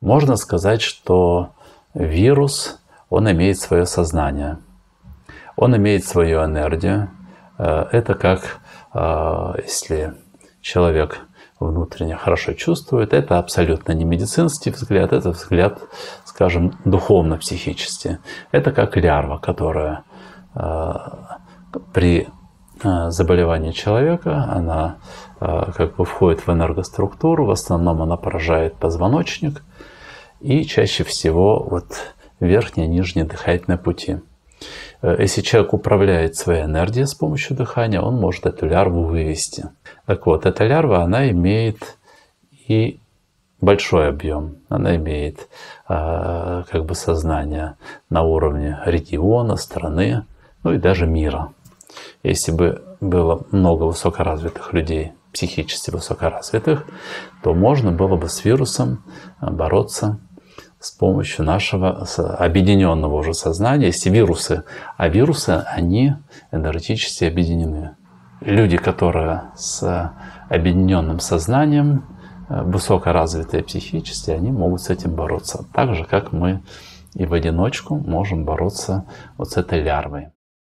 Можно сказать, что вирус, он имеет свое сознание, он имеет свою энергию. Это как, если человек внутренне хорошо чувствует, это абсолютно не медицинский взгляд, это взгляд, скажем, духовно-психический. Это как лярва, которая при заболевании человека, она как бы входит в энергоструктуру, в основном она поражает позвоночник и чаще всего вот верхние и нижние дыхательные пути. Если человек управляет своей энергией с помощью дыхания, он может эту лярву вывести. Так вот, эта лярва, она имеет и большой объем, она имеет как бы сознание на уровне региона, страны, ну и даже мира. Если бы было много высокоразвитых людей, психически высокоразвитых, то можно было бы с вирусом бороться с помощью нашего объединенного уже сознания. Есть и вирусы, а вирусы, они энергетически объединены. Люди, которые с объединенным сознанием, высокоразвитые психически, они могут с этим бороться. Так же, как мы и в одиночку можем бороться вот с этой лярвой.